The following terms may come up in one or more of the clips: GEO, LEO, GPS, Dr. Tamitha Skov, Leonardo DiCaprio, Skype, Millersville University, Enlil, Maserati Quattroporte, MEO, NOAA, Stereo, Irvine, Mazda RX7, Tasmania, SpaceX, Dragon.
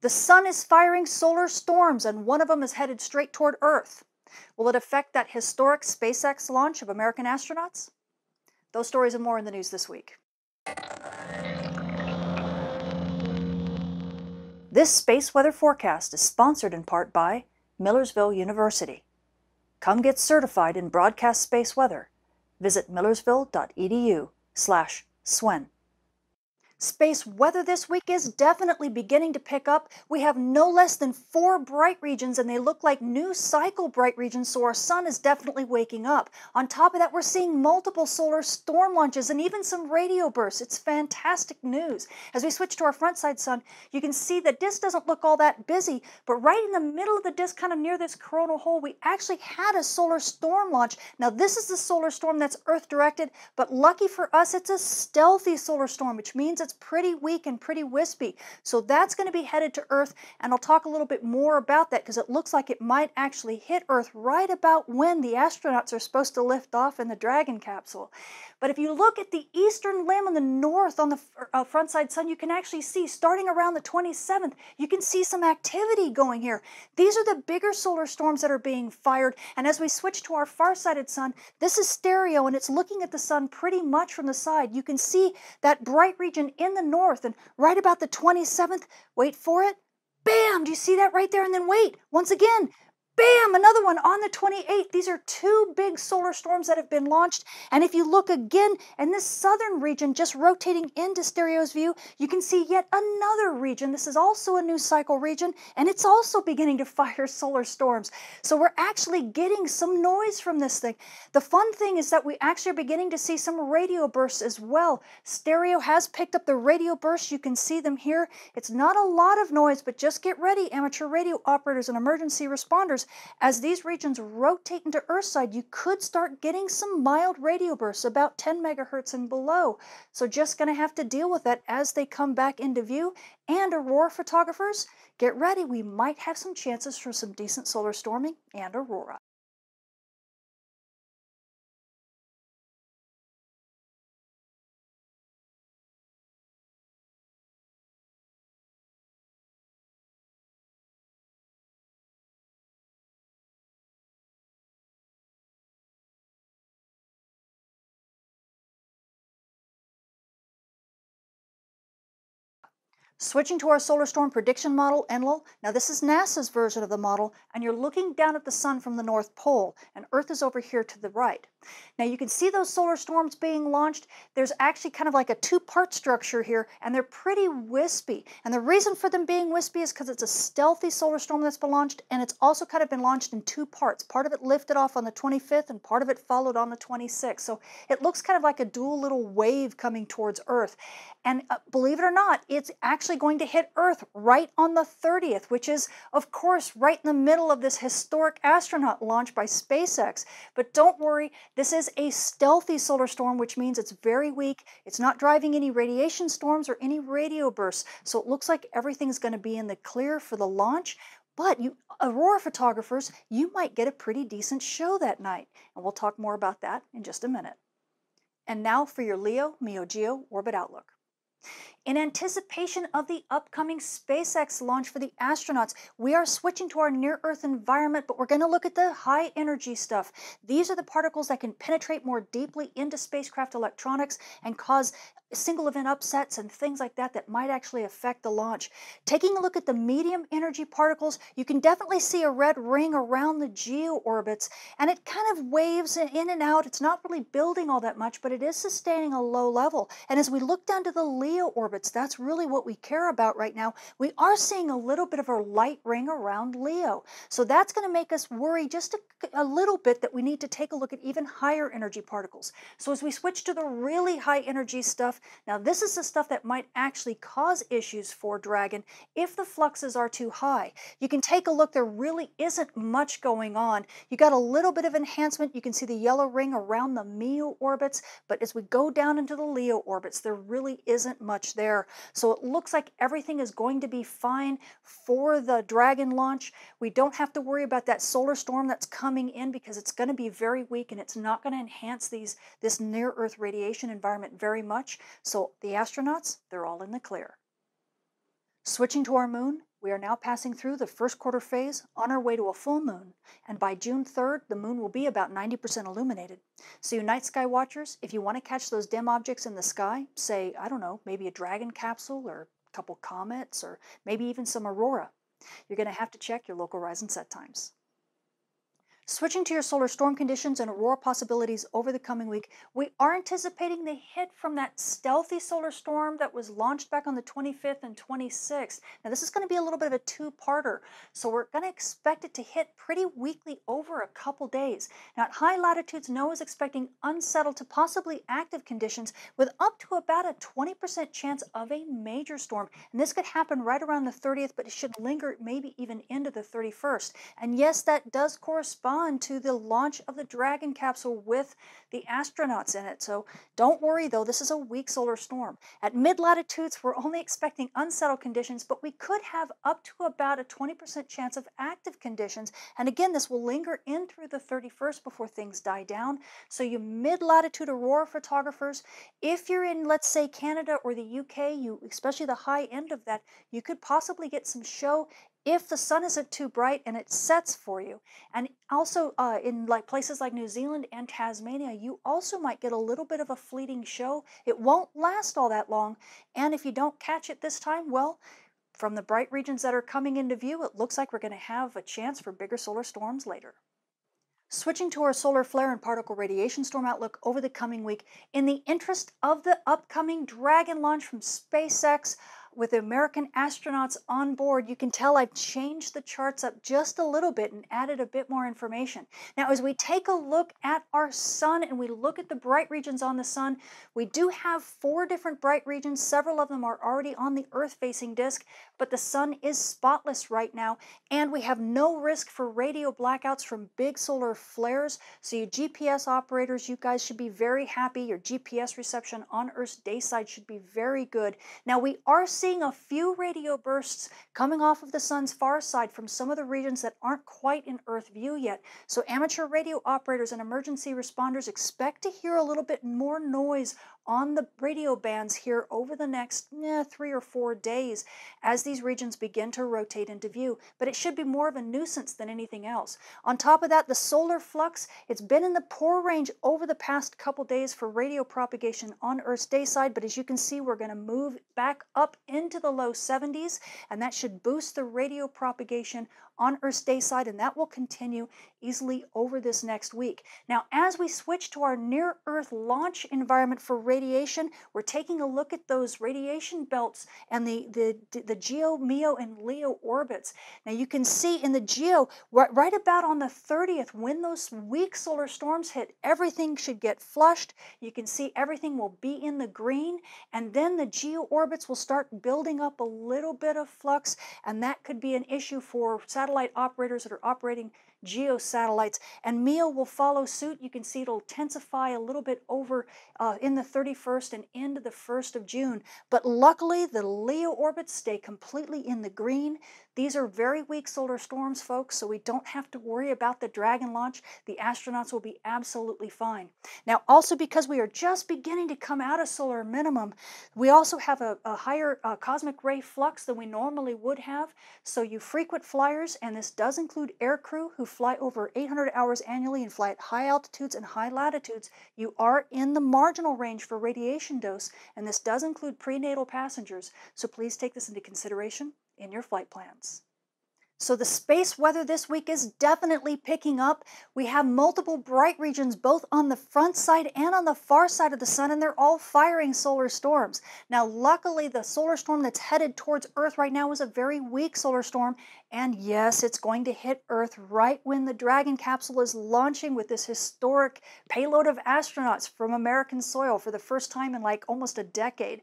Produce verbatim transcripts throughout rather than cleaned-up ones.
The sun is firing solar storms, and one of them is headed straight toward Earth. Will it affect that historic SpaceX launch of American astronauts? Those stories and more in the news this week. This space weather forecast is sponsored in part by Millersville University. Come get certified in broadcast space weather. Visit millersville dot e d u slash swen. Space weather this week is definitely beginning to pick up. We have no less than four bright regions, and they look like new cycle bright regions, so our sun is definitely waking up. On top of that, we're seeing multiple solar storm launches and even some radio bursts. It's fantastic news. As we switch to our front side sun, you can see the disk doesn't look all that busy, but right in the middle of the disk, kind of near this coronal hole, we actually had a solar storm launch. Now, this is the solar storm that's Earth-directed, but lucky for us, it's a stealthy solar storm, which means it's It's pretty weak and pretty wispy. So that's going to be headed to Earth, and I'll talk a little bit more about that because it looks like it might actually hit Earth right about when the astronauts are supposed to lift off in the Dragon capsule. But if you look at the eastern limb on the north on the uh, front side sun, you can actually see starting around the twenty-seventh, you can see some activity going here. These are the bigger solar storms that are being fired. And as we switch to our far-sighted sun, this is Stereo, and it's looking at the sun pretty much from the side. You can see that bright region in the north, and right about the twenty-seventh, wait for it, bam, do you see that right there? And then wait, once again, bam, another one on the twenty-eighth. These are two big solar storms that have been launched. And if you look again in this southern region, just rotating into Stereo's view, you can see yet another region. This is also a new cycle region, and it's also beginning to fire solar storms. So we're actually getting some noise from this thing. The fun thing is that we actually are beginning to see some radio bursts as well. Stereo has picked up the radio bursts. You can see them here. It's not a lot of noise, but just get ready, amateur radio operators and emergency responders. As these regions rotate into Earthside, you could start getting some mild radio bursts about ten megahertz and below. So just going to have to deal with that as they come back into view. And aurora photographers, get ready. We might have some chances for some decent solar storming and aurora. Switching to our solar storm prediction model, Enlil. Now this is NASA's version of the model, and you're looking down at the sun from the North Pole, and Earth is over here to the right. Now you can see those solar storms being launched. There's actually kind of like a two-part structure here, and they're pretty wispy. And the reason for them being wispy is because it's a stealthy solar storm that's been launched, and it's also kind of been launched in two parts. Part of it lifted off on the twenty-fifth, and part of it followed on the twenty-sixth. So it looks kind of like a dual little wave coming towards Earth. And uh, believe it or not, it's actually going to hit Earth right on the thirtieth, which is, of course, right in the middle of this historic astronaut launch by SpaceX. But don't worry, this is a stealthy solar storm, which means it's very weak. It's not driving any radiation storms or any radio bursts, so it looks like everything's going to be in the clear for the launch. But you aurora photographers, you might get a pretty decent show that night, and we'll talk more about that in just a minute. And now for your LEO, MEO, GEO orbit outlook. In anticipation of the upcoming SpaceX launch for the astronauts, we are switching to our near-Earth environment, but we're going to look at the high-energy stuff. These are the particles that can penetrate more deeply into spacecraft electronics and cause single event upsets and things like that that might actually affect the launch. Taking a look at the medium energy particles, you can definitely see a red ring around the GEO orbits, and it kind of waves in and out. It's not really building all that much, but it is sustaining a low level. And as we look down to the LEO orbits, that's really what we care about right now. We are seeing a little bit of a light ring around LEO. So that's going to make us worry just a, a little bit that we need to take a look at even higher energy particles. So as we switch to the really high energy stuff, now this is the stuff that might actually cause issues for Dragon if the fluxes are too high. You can take a look, there really isn't much going on. You got a little bit of enhancement, you can see the yellow ring around the MEO orbits, but as we go down into the LEO orbits, there really isn't much there. So it looks like everything is going to be fine for the Dragon launch. We don't have to worry about that solar storm that's coming in because it's going to be very weak and it's not going to enhance these this near-Earth radiation environment very much. So the astronauts, they're all in the clear. Switching to our moon, We are now passing through the first quarter phase on our way to a full moon, and by June third, the moon will be about ninety percent illuminated. So you night sky watchers, if you want to catch those dim objects in the sky, say, I don't know, maybe a Dragon capsule or a couple comets or maybe even some aurora, you're going to have to check your local rise and set times. Switching to your solar storm conditions and aurora possibilities over the coming week, we are anticipating the hit from that stealthy solar storm that was launched back on the twenty-fifth and twenty-sixth. Now this is going to be a little bit of a two-parter, so we're going to expect it to hit pretty weakly over a couple days. Now at high latitudes, NOAA is expecting unsettled to possibly active conditions with up to about a twenty percent chance of a major storm. And this could happen right around the thirtieth, but it should linger maybe even into the thirty-first. And yes, that does correspond to the launch of the Dragon capsule with the astronauts in it. So don't worry though, this is a weak solar storm. At mid-latitudes, we're only expecting unsettled conditions, but we could have up to about a twenty percent chance of active conditions. And again, this will linger in through the thirty-first before things die down. So you mid-latitude aurora photographers, if you're in, let's say, Canada or the U K, you, especially the high end of that, you could possibly get some show if the sun isn't too bright and it sets for you. And also uh, in like places like New Zealand and Tasmania, you also might get a little bit of a fleeting show. It won't last all that long. And if you don't catch it this time, well, from the bright regions that are coming into view, it looks like we're going to have a chance for bigger solar storms later. Switching to our solar flare and particle radiation storm outlook over the coming week, in the interest of the upcoming Dragon launch from SpaceX, with American astronauts on board, you can tell I've changed the charts up just a little bit and added a bit more information. Now, as we take a look at our sun and we look at the bright regions on the sun, we do have four different bright regions. Several of them are already on the Earth-facing disk, but the sun is spotless right now, and we have no risk for radio blackouts from big solar flares. So you G P S operators, you guys should be very happy. Your G P S reception on Earth's dayside should be very good. Now, we are seeing Seeing a few radio bursts coming off of the sun's far side from some of the regions that aren't quite in Earth view yet. So amateur radio operators and emergency responders expect to hear a little bit more noise on the radio bands here over the next eh, three or four days as these regions begin to rotate into view, but it should be more of a nuisance than anything else. On top of that, the solar flux, it's been in the poor range over the past couple days for radio propagation on Earth's dayside, but as you can see, we're going to move back up into the low seventies, and that should boost the radio propagation on Earth's dayside, and that will continue easily over this next week. Now, as we switch to our near-Earth launch environment for radiation, we're taking a look at those radiation belts and the, the, the GEO, MEO, and LEO orbits. Now, you can see in the GEO, right about on the thirtieth, when those weak solar storms hit, everything should get flushed. You can see everything will be in the green, and then the GEO orbits will start building up a little bit of flux, and that could be an issue for satellites satellite operators that are operating GEO satellites, and MEO will follow suit. You can see it'll intensify a little bit over uh, in the thirty-first and into the first of June. But luckily, the LEO orbits stay completely in the green. These are very weak solar storms, folks, so we don't have to worry about the Dragon launch. The astronauts will be absolutely fine. Now, also because we are just beginning to come out of solar minimum, we also have a, a higher uh, cosmic ray flux than we normally would have. So you frequent flyers, and this does include aircrew who fly over eight hundred hours annually and fly at high altitudes and high latitudes, you are in the marginal range for radiation dose, and this does include prenatal passengers, so please take this into consideration in your flight plans. So the space weather this week is definitely picking up. We have multiple bright regions both on the front side and on the far side of the sun, and they're all firing solar storms. Now, luckily, the solar storm that's headed towards Earth right now is a very weak solar storm, and yes, it's going to hit Earth right when the Dragon capsule is launching with this historic payload of astronauts from American soil for the first time in like almost a decade.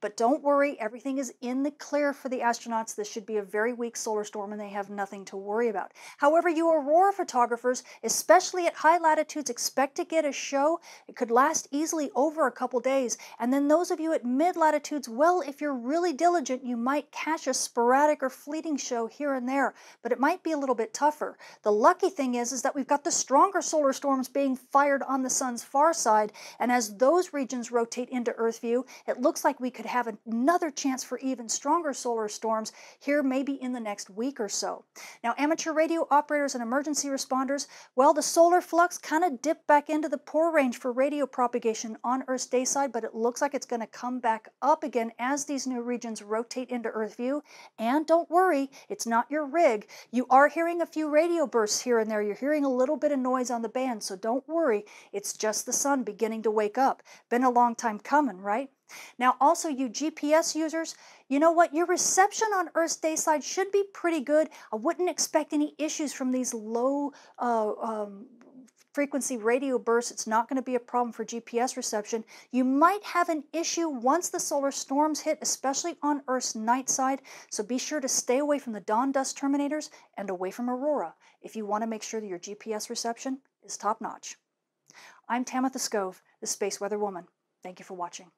But don't worry, everything is in the clear for the astronauts. This should be a very weak solar storm, and they have have nothing to worry about. However, you aurora photographers, especially at high latitudes, expect to get a show. It could last easily over a couple days. And then those of you at mid-latitudes, well, if you're really diligent, you might catch a sporadic or fleeting show here and there, but it might be a little bit tougher. The lucky thing is, is that we've got the stronger solar storms being fired on the sun's far side, and as those regions rotate into Earth view, it looks like we could have another chance for even stronger solar storms here maybe in the next week or so. Now, amateur radio operators and emergency responders, well, the solar flux kind of dipped back into the poor range for radio propagation on Earth's day side, but it looks like it's going to come back up again as these new regions rotate into Earth view. And don't worry, it's not your rig. You are hearing a few radio bursts here and there. You're hearing a little bit of noise on the band, so don't worry. It's just the sun beginning to wake up. Been a long time coming, right? Now, also you G P S users, you know what? Your reception on Earth's day side should be pretty good. I wouldn't expect any issues from these low uh, um, frequency radio bursts. It's not going to be a problem for G P S reception. You might have an issue once the solar storms hit, especially on Earth's night side, so be sure to stay away from the dawn dust terminators and away from aurora if you want to make sure that your G P S reception is top-notch. I'm Tamitha Skov, the Space Weather Woman. Thank you for watching.